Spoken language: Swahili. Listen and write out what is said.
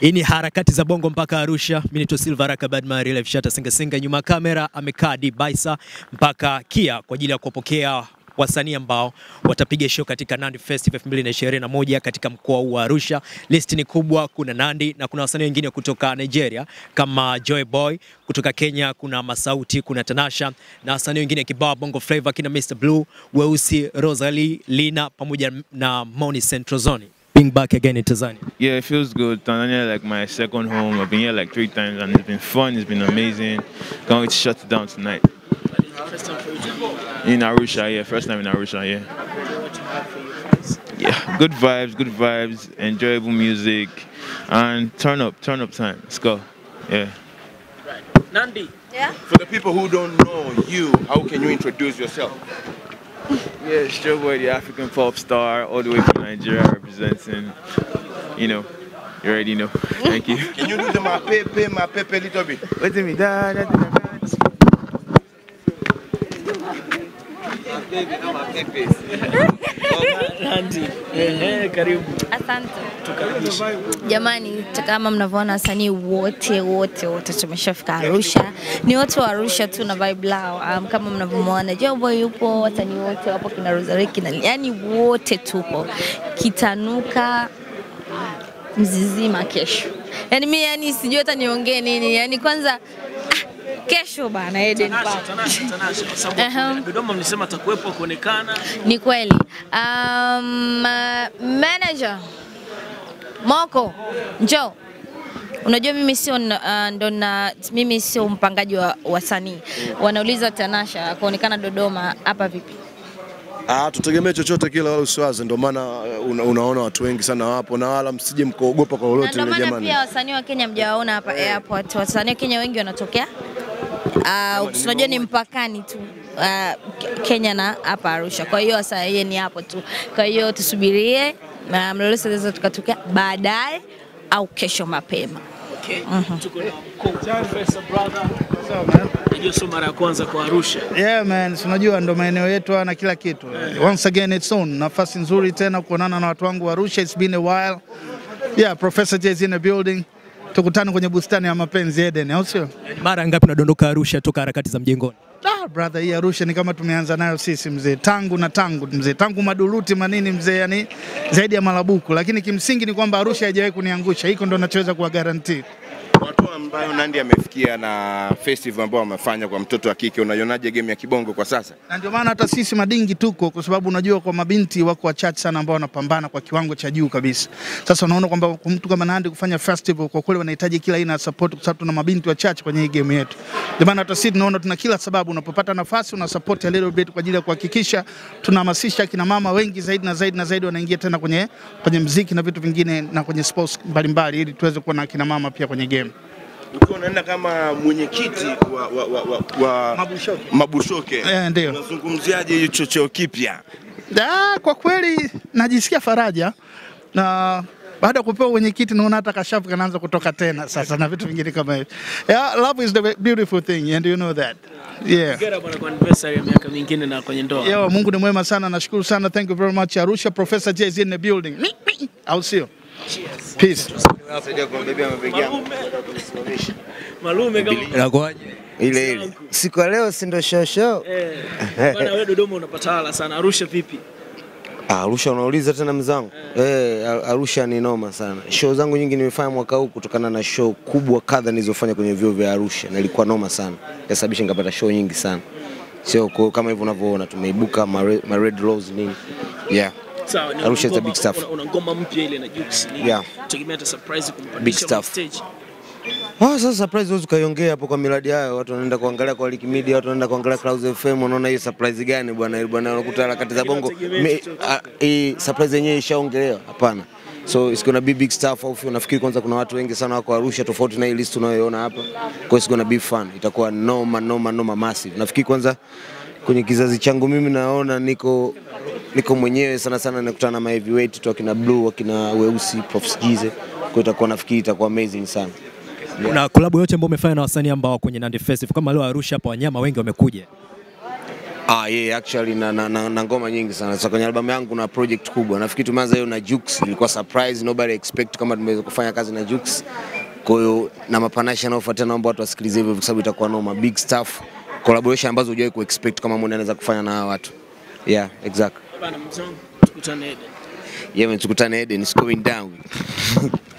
Ini harakati za bongo mpaka Arusha. Minito Silva Rakabad Marila Vishata Singa Singa. Nyuma kamera amekadi Baisa mpaka Kia kwa ajili ya kupokea wasanii ambao watapiga show katika Nandi Festival 2021 katika mkoa wa Arusha. Listi ni kubwa, kuna Nandi na kuna wasanii wengine kutoka Nigeria kama Joeboy, kutoka Kenya kuna Masauti, kuna Tanasha na wasanii wengine kibao bongo flavor kina Mr Blue, Weusi, Rosalie, Lina pamoja na Monty Centralzone. Being back again in Tanzania. Yeah, it feels good. Tanzania like my second home. I've been here like 3 times and it's been fun, it's been amazing. Can't wait to shut it down tonight. First time for you? In Arusha, yeah. First time in Arusha, yeah. What do you have for your friends? Yeah, good vibes, enjoyable music, and turn up time. Let's go. Yeah. Right. Nandi. Yeah? For the people who don't know you, how can you introduce yourself? Yeah, it's Joeboy, the African pop star, all the way from Nigeria, representing, you know, you already know. Thank you. Can you do the my pepe little bit? Wait a minute. Asante. Jamani, kama mnavyoona wasanii wote tumeshafika Arusha. Ni watu wa Arusha tu na vibe lao. Kama mnavyomuona Joeboy yupo, wasanii wote wapo, kina Rosalie na yani wote tupo. Kitanuka mzizima kesho. Yani mimi yani sijui hata niongee nini. Yani kwanza kesho bana Eden Park. Tanasha kwa sababu Dodoma mlisema atakuepo kuonekana. Ni kweli. Manager Moko njoo. Unajua mimi sio mimi sio mpangaji wa wasanii. Wanauliza Tanasha kuonekana Dodoma hapa vipi? Ah, tutegemea chochote kile wala usiwaze, ndio maana unaona watu wengi sana hapo na wala msije mkoogopa kwa lolote jamani. Ndio maana pia wasanii wa Kenya mjawaona hapa airport. Wasanii wa Kenya wengi wanatokea tunajua ni mpakani tu Kenya na hapa Arusha. Kwa hiyo sasa yeye ni hapo tu. Kwa hiyo tusubirie na mlolesa hizo tukatokea baadaye au kesho mapema. Okay. Tuko na Professor brother. Ndio so mara ya kwanza kwa Arusha. Yeah man, tunajua ndo maeneo yetu na kila kitu. Yeah. Once again it's on. Nafasi nzuri tena kuonana na watu wangu wa Arusha. It's been a while. Yeah, Professor Jay is in the building. Tukutane kwenye bustani ya mapenzi Eden, au sio? Mara ngapi tunadondoka Arusha toka harakati za mjengoni? Ah brother, hii Arusha ni kama tumeanza nayo sisi mzee. Tangu maduruti manini mzee, yani zaidi ya malabuku. Lakini kimsingi ni kwamba Arusha haijawahi kuniangusha. Hiko ndo nachoweza kuwa guarantee. Watu ambao Nandi amefikia na festival ambao amefanya kwa mtoto wa kike, unaionaje game ya kibongo kwa sasa? Na ndio maana hata sisi madingi tuko, kwa sababu unajua kwa mabinti wako wachache sana ambao wanapambana kwa kiwango cha juu kabisa. Sasa unaona kwamba mtu kama Nandi kufanya festival kwa kweli wanahitaji kila aina ya support, kwa sababu tuna mabinti wachache kwenye hii game yetu. Ndio maana hata sisi tunaona tuna kila sababu, unapopata nafasi una support a little bit kwa ajili ya kuhakikisha tunahamasisha kina mama wengi zaidi wanaingia tena kwenye muziki na vitu vingine na kwenye sports mbalimbali, ili tuweze kuwa na kina mama pia kwenye game. Uko naenda kama mwenyekiti wa Mabushoke. Yeah, ndio. Unazungumziaje hicho cheo kipya? Kwa kweli najisikia faraja na baada kupewa mwenyekiti naona hata kashafu kanaanza kutoka tena sasa na vitu vingine kama hivyo. Yeah, love is the beautiful thing and you know that. Yeah. Gera bwana kwa anniversary ya miaka mingine na kwenye ndoa. Yeah, Mungu ni mwema sana, nashukuru sana. Thank you very much Arusha. Professor Jay is in the building. I'll see you. Cheers. Peace. Malume kama inakuaje? Ile siku leo si ndo show. Bwana wewe Dodoma unapata hala sana. Arusha vipi? Arusha unauliza tena mzangu. Arusha ni noma sana. Show zangu nyingi nimefanya mwaka huu kutokana na show kubwa kadha nilizofanya kwenye vyuo vya Arusha. Na ilikuwa noma sana. Yasababisha nikapata show nyingi sana. Sio kama hivyo unavyoona tumeibuka ma red rose nini. Yeah. Sawa, Arusha za big stuff. Una ngoma mpya ile na Jux ni. Yeah. Tegemea ta surprise kumpandisha stage. Sasa surprise wewe ukaongea hapo kwa miradi hayo, watu wanaenda kuangalia kwa Liki Media, watu wanaenda kuangalia Clouds FM, unaona hiyo surprise gani bwana? Bwana unakuta harakati za bongo. Surprise yenyewe ishaongelewa. Hapana. So it's going to be big stuff. Hofu nafikiri kwanza kuna watu wengi sana wako Arusha tofauti na hii list tunayoiona hapa. Kwa it's going to be fun. Itakuwa noma massive. Nafikiri kwanza kwenye kizazi changu mimi naona niko mwenyewe sana nakutana na heavyweight tu akina Blue, wakina Weusi, Prof Gize. Kwa itakuwa nafikiri itakuwa amazing sana. Yeah. Na collab yote ambayo umefanya na wasanii ambao kwenye Nandi Festival kama leo Arusha hapa wanyama wengi wamekuja. yeye actually na ngoma nyingi sana. Sasa kwenye albamu yangu kuna project kubwa. Nafikiri tumeanza hiyo na Jukes, ilikuwa surprise, nobody expect kama tumeweza kufanya kazi na Jukes. Kwa hiyo na mapanasha yanayofuata naomba watu wasikilize hivyo kwa sababu itakuwa noma, big stuff, collaboration ambazo hujawahi kuexpect kama mmoja anaweza kufanya na watu. Yeah, exactly. Baba na mzangu tukutane Eden. Yeah, tukutane Eden, it's going down.